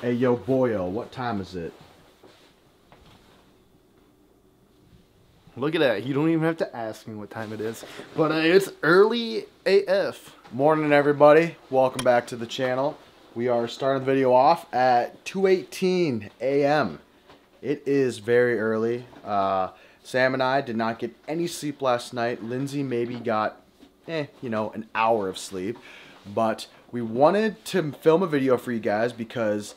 Hey, yo, boyo, what time is it? Look at that. You don't even have to ask me what time it is. But it's early AF. Morning, everybody. Welcome back to the channel. We are starting the video off at 2:18 a.m. It is very early. Sam and I did not get any sleep last night. Lindsay maybe got, an hour of sleep. But we wanted to film a video for you guys because,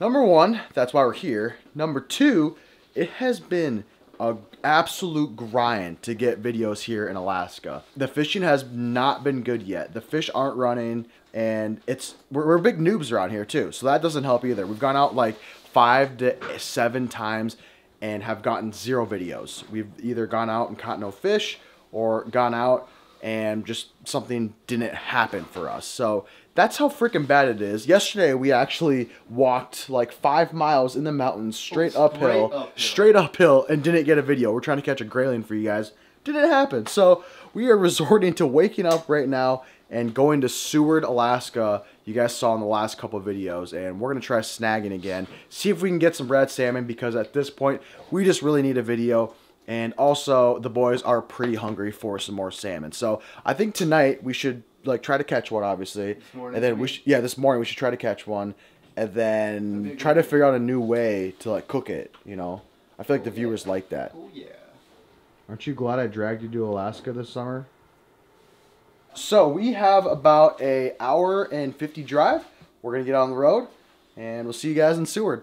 number one, that's why we're here. Number two, it has been an absolute grind to get videos here in Alaska. The fishing has not been good yet. The fish aren't running, and we're big noobs around here too, so that doesn't help either. We've gone out like 5 to 7 times and have gotten 0 videos. We've either gone out and caught no fish or gone out and just something didn't happen for us. So that's how freaking bad it is. Yesterday, we actually walked like 5 miles in the mountains, straight uphill, and didn't get a video. We're trying to catch a grayling for you guys. Didn't happen. So we are resorting to waking up right now and going to Seward, Alaska. You guys saw in the last couple of videos, and we're gonna try snagging again. See if we can get some red salmon, because at this point, we just really need a video. And also, the boys are pretty hungry for some more salmon. So I think tonight we should like try to catch one, obviously. This morning we should try to catch one, and then try to figure out a new way to like cook it. You know, I feel like the viewers like that. Oh yeah. Aren't you glad I dragged you to Alaska this summer? So we have about an hour and 50 drive. We're gonna get on the road, and we'll see you guys in Seward.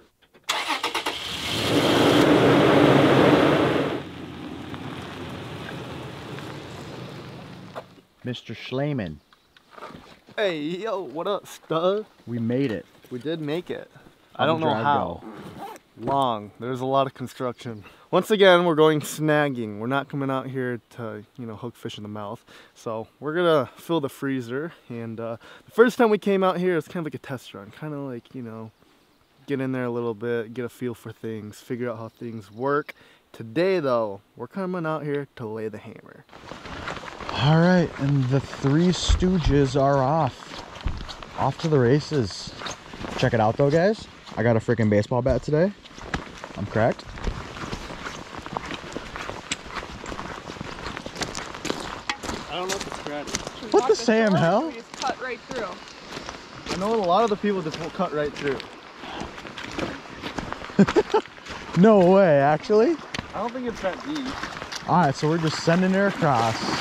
Mr. Schleiman. Hey, yo, what up, stud? We made it. We did make it. I don't know how long. There's a lot of construction. Once again, we're going snagging. We're not coming out here to, hook fish in the mouth. So we're gonna fill the freezer. And the first time we came out here, it's kind of like a test run. Kind of like, get in there a little bit, get a feel for things, figure out how things work. Today, though, we're coming out here to lay the hammer. All right, and the three Stooges are off to the races. Check it out though, guys. I got a freaking baseball bat today. I'm cracked. I don't know if it's cracked. What the Sam hell? It's cut right through. I know a lot of the people just will cut right through. No way, actually. I don't think it's that deep. All right, so we're just sending her across.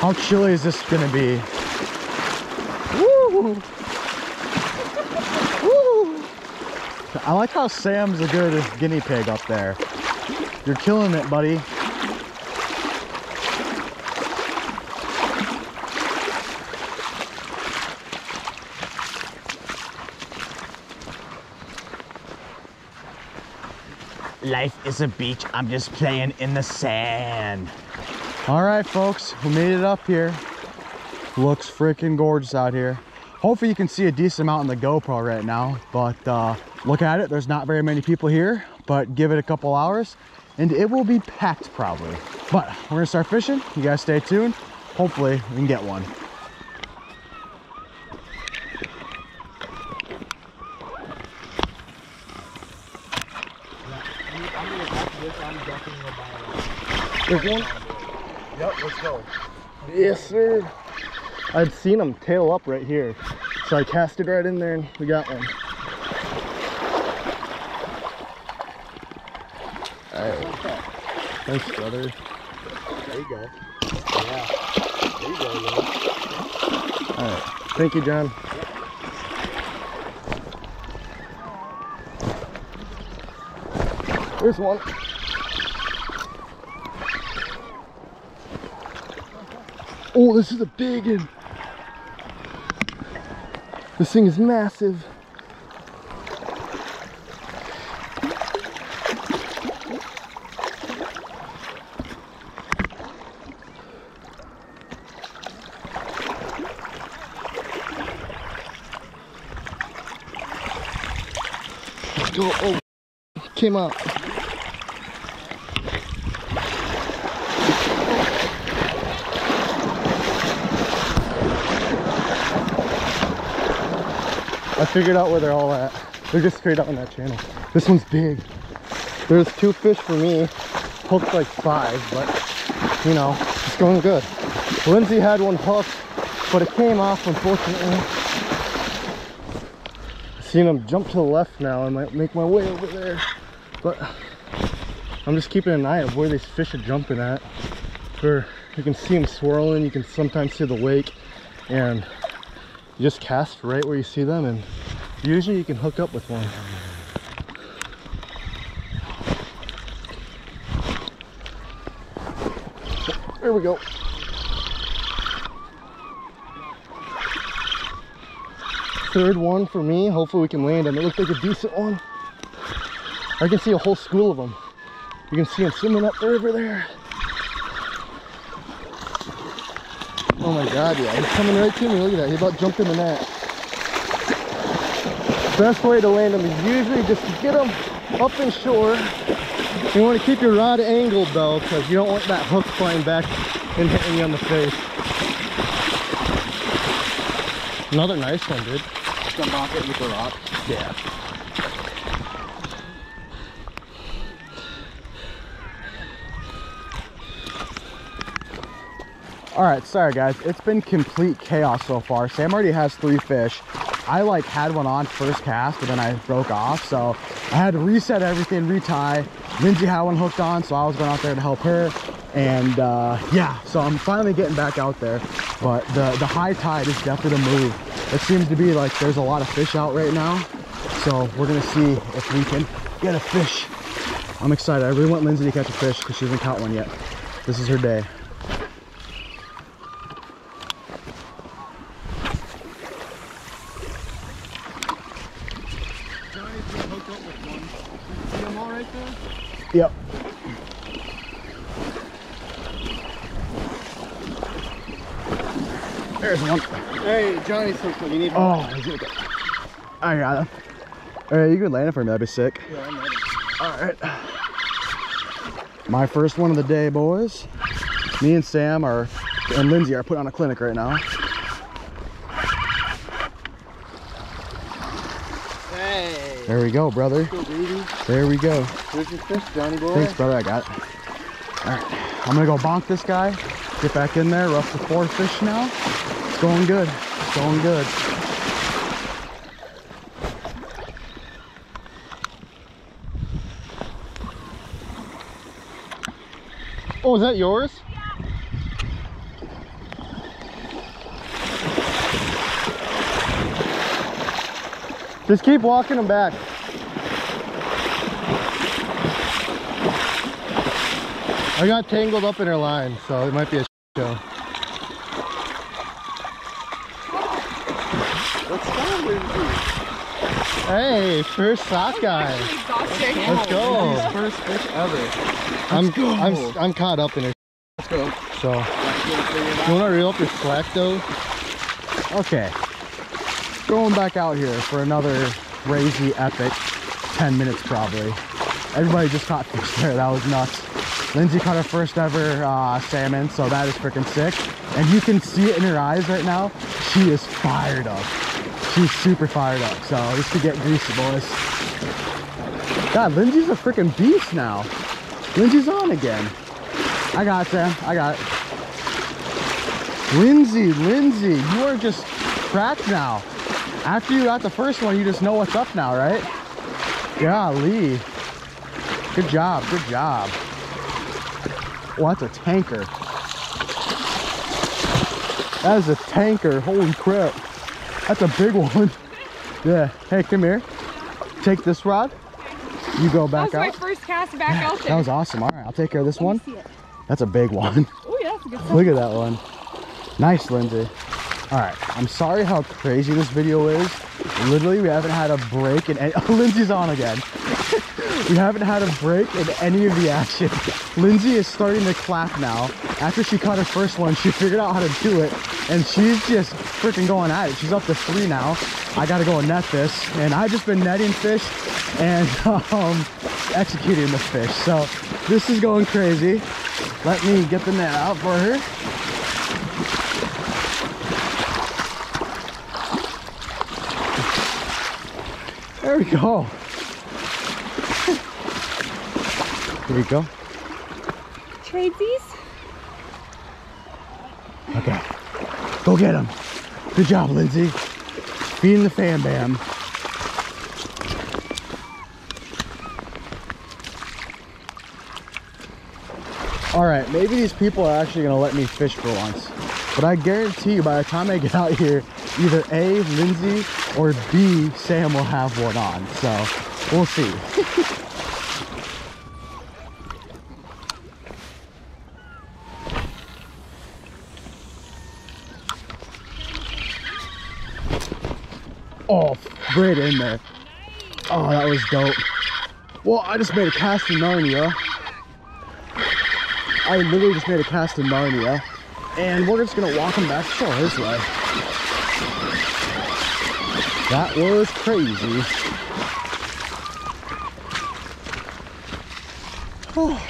How chilly is this gonna be? Woo! Woo! I like how Sam's a good guinea pig up there. You're killing it, buddy. Life is a beach. I'm just playing in the sand. All right, folks, we made it up here. Looks freaking gorgeous out here. Hopefully you can see a decent amount in the GoPro right now, but look at it. There's not very many people here, but give it a couple hours and it will be packed probably. But we're gonna start fishing. You guys stay tuned. Hopefully we can get one. There's one. Yep, let's go. Yes, sir. I'd seen them tail up right here. So I cast it right in there and we got one. Alright. Thanks, brother. There you go. Yeah. There you go, man. Alright. Thank you, John. Yep. Here's one. Oh, this is a big one. This thing is massive. Let's go. Oh, came up. I figured out where they're all at. They're just straight out in that channel. This one's big. There's two fish for me. Hooked like five, but you know, it's going good. Lindsay had one hooked, but it came off, unfortunately. I've seen him jump to the left now. I might make my way over there, but I'm just keeping an eye on where these fish are jumping at. Where you can see them swirling, you can sometimes see the wake, and you just cast right where you see them, and usually you can hook up with one. There we go. Third one for me. Hopefully we can land them. It looks like a decent one. I can see a whole school of them. You can see them swimming up the river there. Oh my God, yeah. He's coming right to me. Look at that. He about jumped in the net. Best way to land them is usually just to get them up and shore. You want to keep your rod angled though, because you don't want that hook flying back and hitting you on the face. Another nice one, dude. Just unlock it with the rod. Yeah. Alright, sorry guys. It's been complete chaos so far. Sam already has three fish. I like had one on first cast, but then I broke off, so I had to reset everything, retie. Lindsay had one hooked on, so I was going out there to help her, and yeah, so I'm finally getting back out there. But the high tide is definitely the move. It seems to be like there's a lot of fish out right now, so we're gonna see if we can get a fish. I'm excited. I really want Lindsay to catch a fish because she hasn't caught one yet. This is her day. Yep. There's one. Hey, Johnny's hooked one. You need one. Oh, he's gonna go. I got him. Alright, you can land it for me. That'd be sick. Yeah, I'm ready. Alright. My first one of the day, boys. Me and Sam are, and Lindsay are putting on a clinic right now. There we go, brother. There we go. Here's your fish, Johnny boy. Thanks, brother. I got it. All right. I'm going to go bonk this guy. Get back in there. We're up to four fish now. It's going good. It's going good. Oh, is that yours? Just keep walking them back. I got tangled up in her line, so it might be a show. Let's go, Lindsay. Hey, first sockeye. Let's go. First fish ever. I'm caught up in her. Let's go. So, you want to reel up your slack though? Okay. Going back out here for another crazy epic 10 minutes probably. Everybody just caught fish there. That was nuts. Lindsay caught her first ever salmon, so that is freaking sick. And you can see it in her eyes right now. She is fired up. She's super fired up. So this could get greasy, boys. God, Lindsay's a freaking beast now. Lindsay's on again. I got it, Sam. I got it. Lindsay, you are just cracked now. After you got the first one, you just know what's up now, right? Golly. Good job, good job. Oh, that's a tanker. That is a tanker. Holy crap. That's a big one. Yeah. Hey, come here. Take this rod. You go back out. That was my first cast back out there. That was awesome. All right, I'll take care of this one. That's a big one. Oh, yeah, that's a good one. Look at that one. Nice, Lindsay. Alright, I'm sorry how crazy this video is. Literally, we haven't had a break in any... Oh, Lindsay's on again. We haven't had a break in any of the action. Lindsay is starting to clap now. After she caught her first one, she figured out how to do it. And she's just freaking going at it. She's up to three now. I gotta go and net this. And I've just been netting fish and executing the fish. So, this is going crazy. Let me get the net out for her. There we go. Here we go. Trade these. Okay. Go get them. Good job, Lindsay. Feeding the fam bam. Alright, maybe these people are actually going to let me fish for once. But I guarantee you by the time I get out here, either A, Lindsay, or B, Sam will have one on. So, we'll see. Oh, right in there. Oh, that was dope. Well, I just made a cast in Narnia. I literally just made a cast in Narnia. And we're just going to walk him back to shore this way. That was crazy. Oh.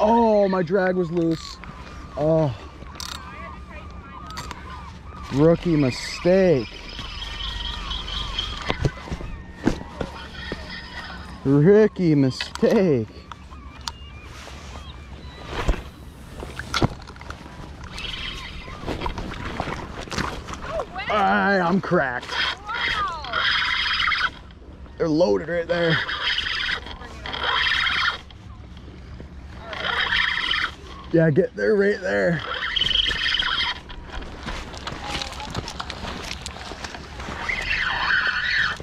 Oh, my drag was loose. Oh. Rookie mistake. Rookie mistake. Oh, wow. Alright, I'm cracked. Wow. They're loaded right there. Yeah, get there right there.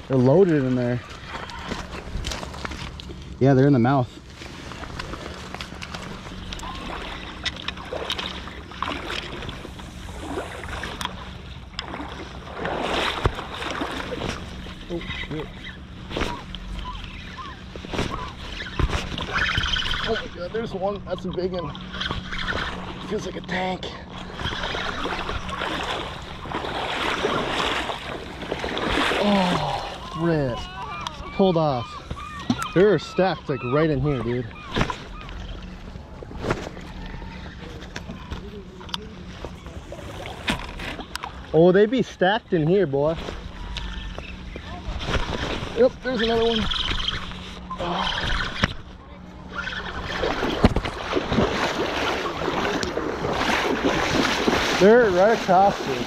They're loaded in there. Yeah, they're in the mouth. Oh, shit. Oh my God, there's one. That's a big one. Feels like a tank. Oh. Rip. Pulled off. They're stacked like right in here, dude. Oh, they be stacked in here, boy. Yep, there's another one. Oh. They're right across here.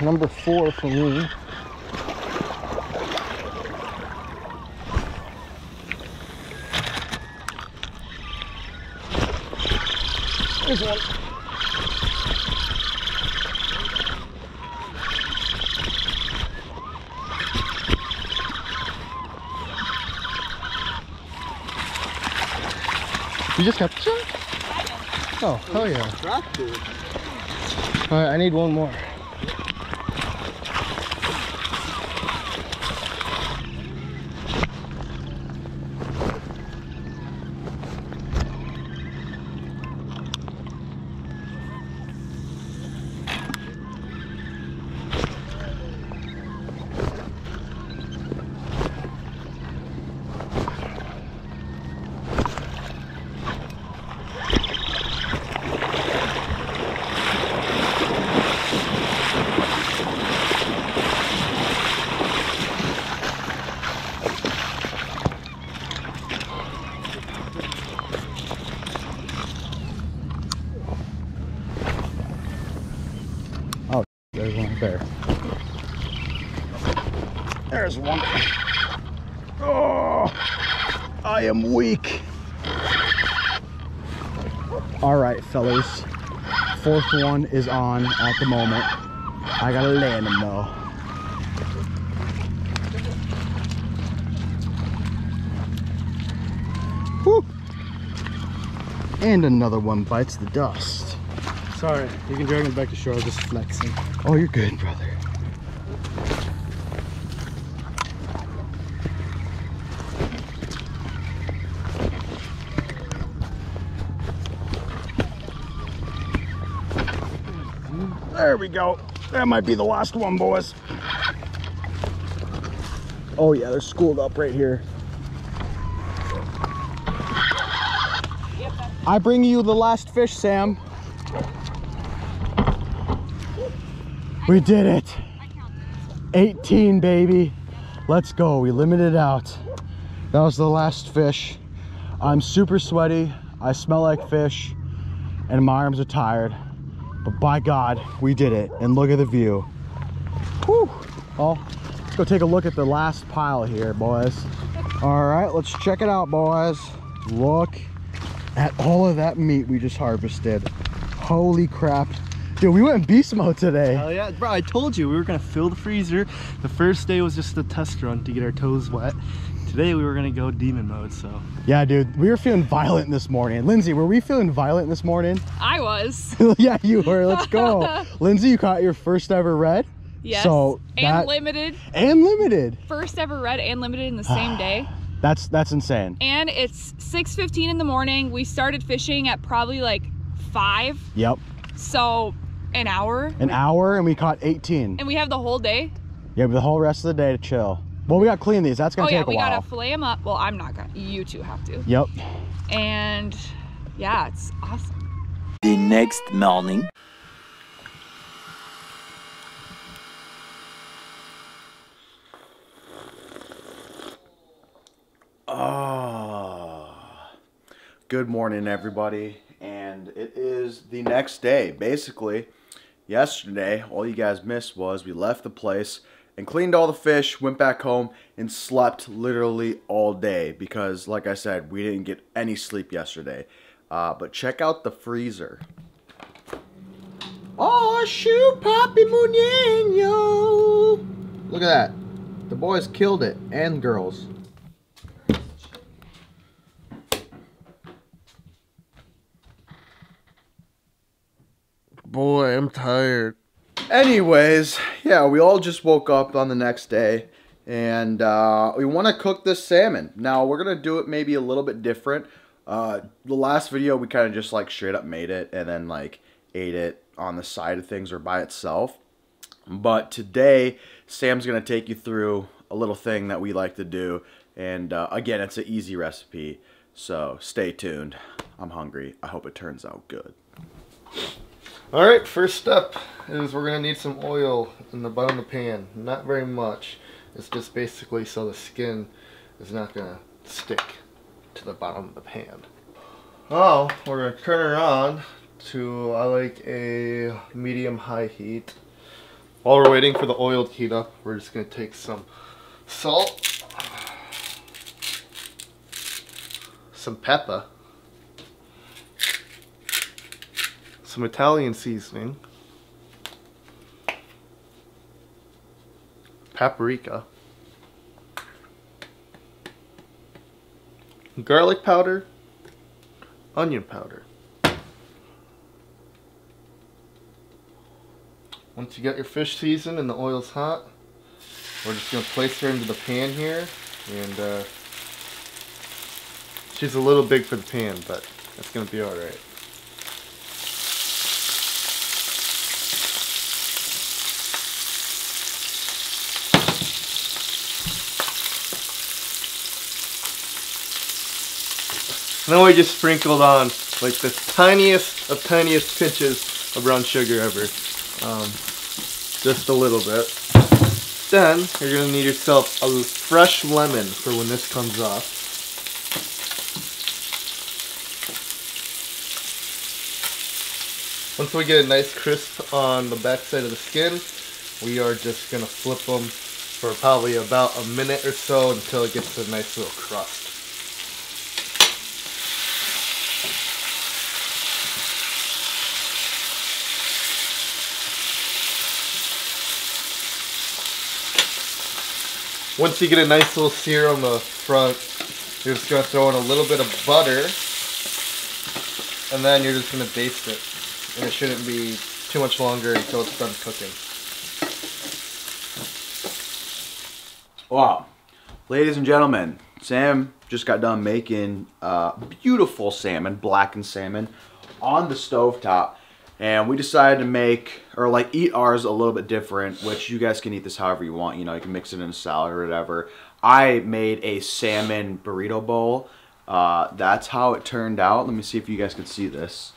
Number 4 for me. There's one. You just got some? Oh, hell yeah. Alright, I need one more. There. There's one. Oh, I am weak. All right, fellas. Fourth one is on at the moment. I gotta land him though. Whew. And another one bites the dust. Sorry, you can drag him back to shore. I'm just flexing. Oh, you're good, brother. There we go. That might be the last one, boys. Oh yeah, they're schooled up right here. I bring you the last fish, Sam. We did it. 18, baby. Let's go. We limited out. That was the last fish. I'm super sweaty. I smell like fish. And my arms are tired. But by God, we did it. And look at the view. Whew. Well, let's go take a look at the last pile here, boys. All right, let's check it out, boys. Look at all of that meat we just harvested. Holy crap. Dude, we went beast mode today. Hell yeah, bro, I told you we were gonna fill the freezer. The first day was just a test run to get our toes wet. Today we were gonna go demon mode, so. Yeah, dude, we were feeling violent this morning. Lindsay, were we feeling violent this morning? I was. Yeah, you were, let's go. Lindsay, you caught your first ever red. Yes, so and limited. And limited. First ever red and limited in the same day. That's insane. And it's 6:15 in the morning. We started fishing at probably like 5. Yep. So an hour and we caught 18, and we have the whole day. Yeah, the whole rest of the day to chill. Well, we gotta clean these. That's gonna take a while. We gotta fillet them up. Well, I'm not gonna, you two have to. Yep. And yeah, it's awesome. The next morning. Oh, good morning, everybody. And it is the next day. Basically, yesterday, all you guys missed was we left the place and cleaned all the fish, went back home, and slept literally all day because, like I said, we didn't get any sleep yesterday. But check out the freezer. Oh, shoot, Papi Muñeño. Look at that. The boys killed it, and girls. Boy, I'm tired. Anyways, yeah, we all just woke up on the next day, and we want to cook this salmon. Now, we're going to do it maybe a little bit different. The last video, we kind of just, like, straight up made it and then, like, ate it on the side of things or by itself. But today, Sam's going to take you through a little thing that we like to do. And, again, it's an easy recipe, so stay tuned. I'm hungry. I hope it turns out good. All right, first step is we're gonna need some oil in the bottom of the pan. Not very much. It's just basically so the skin is not gonna stick to the bottom of the pan. Oh, we're gonna turn her on to, I like a medium-high heat. While we're waiting for the oil to heat up, we're just gonna take some salt, some pepper, some Italian seasoning, paprika, garlic powder, onion powder. Once you got your fish seasoned and the oil's hot, we're just going to place her into the pan here, and she's a little big for the pan, but that's going to be alright. And then we just sprinkled on like the tiniest of tiniest pinches of brown sugar ever. Just a little bit. Then you're going to need yourself a fresh lemon for when this comes off. Once we get a nice crisp on the back side of the skin, we are just going to flip them for probably about a minute or so until it gets a nice little crust. Once you get a nice little sear on the front, you're just going to throw in a little bit of butter, and then you're just going to baste it. And it shouldn't be too much longer until it's done cooking. Wow. Ladies and gentlemen, Sam just got done making beautiful salmon, blackened salmon, on the stovetop. And we decided to make, or like eat ours a little bit different, which you guys can eat this however you want. You know, you can mix it in a salad or whatever. I made a salmon burrito bowl. That's how it turned out. Let me see if you guys can see this.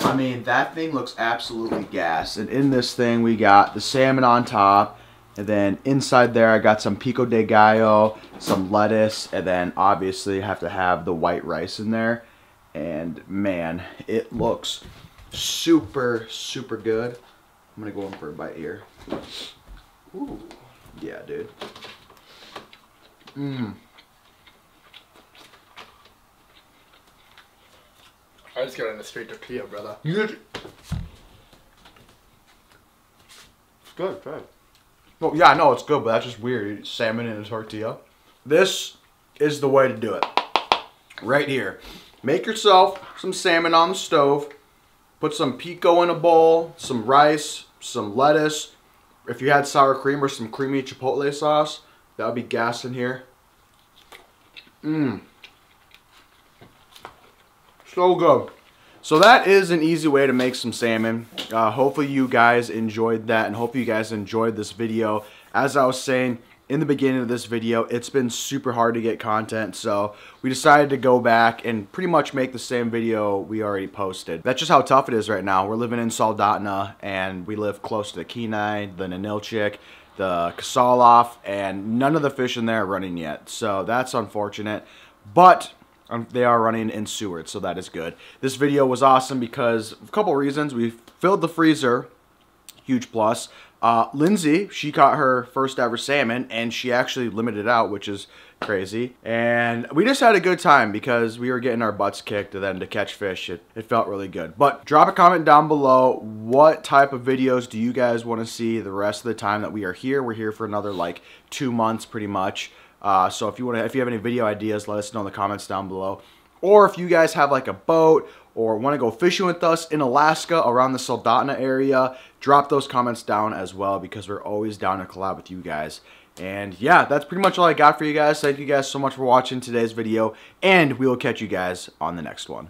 I mean, that thing looks absolutely gas. And in this thing, we got the salmon on top. And then inside there, I got some pico de gallo, some lettuce, and then obviously have to have the white rice in there. And man, it looks super, super good. I'm gonna go in for a bite here. Ooh, yeah, dude. Mmm. I just got in a straight tortilla, brother. It's good, it's good. Well, yeah, I know it's good, but that's just weird. Salmon in a tortilla. This is the way to do it. Right here. Make yourself some salmon on the stove. Put some pico in a bowl, some rice, some lettuce. If you had sour cream or some creamy chipotle sauce, that would be gas in here. Mmm. So good. So that is an easy way to make some salmon. Hopefully you guys enjoyed that, and hopefully you guys enjoyed this video. As I was saying in the beginning of this video, it's been super hard to get content, so we decided to go back and pretty much make the same video we already posted. That's just how tough it is right now. We're living in Soldotna, and we live close to the Kenai, the Ninilchik, the Kasilof, and none of the fish in there are running yet, so that's unfortunate. But they are running in Seward, so that is good. This video was awesome because of a couple reasons. We filled the freezer, huge plus. Lindsay, she caught her first ever salmon, and she actually limited it out, which is crazy. And we just had a good time because we were getting our butts kicked, and then to catch fish, it felt really good. But drop a comment down below. What type of videos do you guys want to see the rest of the time that we are here? We're here for another like 2 months pretty much. So if you have any video ideas, let us know in the comments down below. Or if you guys have like a boat or want to go fishing with us in Alaska around the Soldotna area, drop those comments down as well, because we're always down to collab with you guys. And yeah, that's pretty much all I got for you guys. Thank you guys so much for watching today's video, and we will catch you guys on the next one.